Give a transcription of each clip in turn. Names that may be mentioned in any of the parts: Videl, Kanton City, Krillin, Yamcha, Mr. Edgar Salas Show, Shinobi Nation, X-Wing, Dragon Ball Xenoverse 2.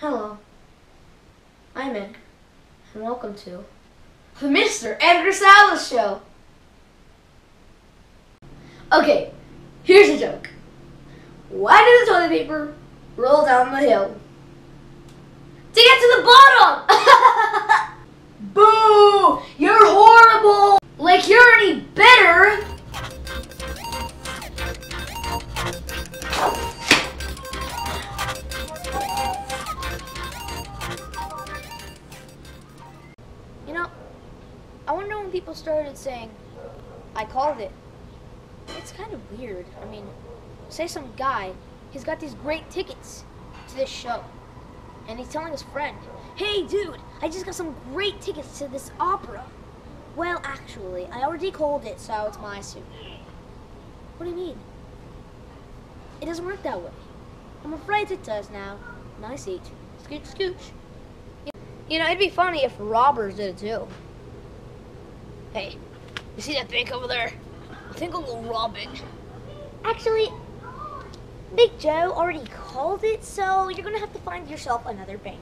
Hello, I'm Edgar, and welcome to the Mr. Edgar Salas Show. Okay, here's a joke. Why did the toilet paper roll down the hill? To get to the bottom! Boo! You're horrible! Like you're any better! I wonder when people started saying, "I called it." It's kind of weird. I mean, say some guy, he's got these great tickets to this show, and he's telling his friend, "Hey dude, I just got some great tickets to this opera." Well, actually, I already called it, so it's my suit. What do you mean? It doesn't work that way. I'm afraid it does now. Nice eat. Scooch, scooch. You know, it'd be funny if robbers did it too. Hey, you see that bank over there? I think I'll go rob it. Actually, Big Joe already called it, so you're gonna have to find yourself another bank.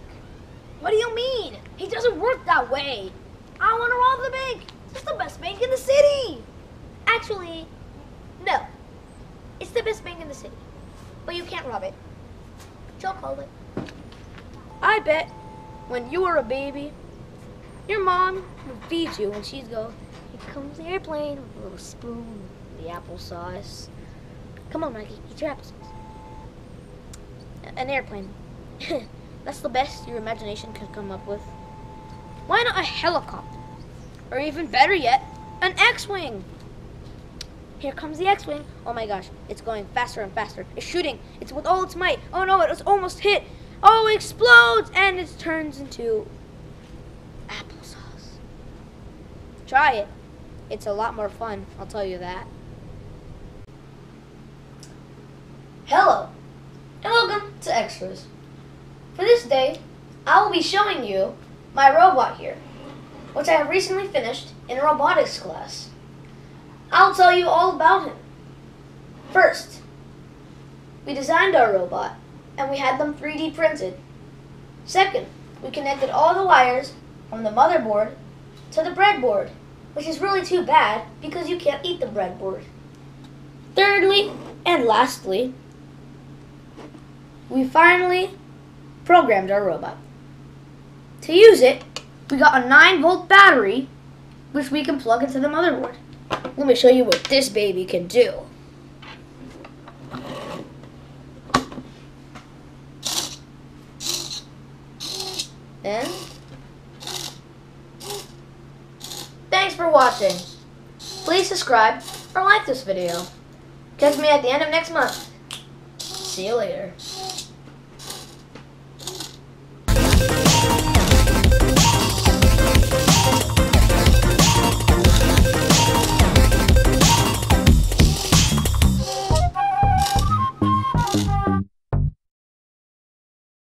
What do you mean? It doesn't work that way. I wanna rob the bank. It's the best bank in the city. Actually, no. It's the best bank in the city, but you can't rob it. Joe called it. I bet when you were a baby, your mom will feed you when she'd go, "Here comes the airplane with a little spoon, the applesauce. Come on, Mikey, eat your applesauce." An airplane. That's the best your imagination could come up with. Why not a helicopter? Or even better yet, an X-Wing. Here comes the X-Wing. Oh my gosh, it's going faster and faster. It's shooting. It's with all its might. Oh no, it was almost hit. Oh, it explodes and it turns into applesauce. Try it. It's a lot more fun, I'll tell you that. Hello, and welcome to Extras. For this day, I will be showing you my robot here, which I have recently finished in a robotics class. I'll tell you all about him. First, we designed our robot, and we had them 3D printed. Second, we connected all the wires from the motherboard to the breadboard, which is really too bad because you can't eat the breadboard. Thirdly and lastly, we finally programmed our robot. To use it, we got a 9-volt battery which we can plug into the motherboard. Let me show you what this baby can do. And thanks for watching. Please subscribe or like this video. Catch me at the end of next month. See you later.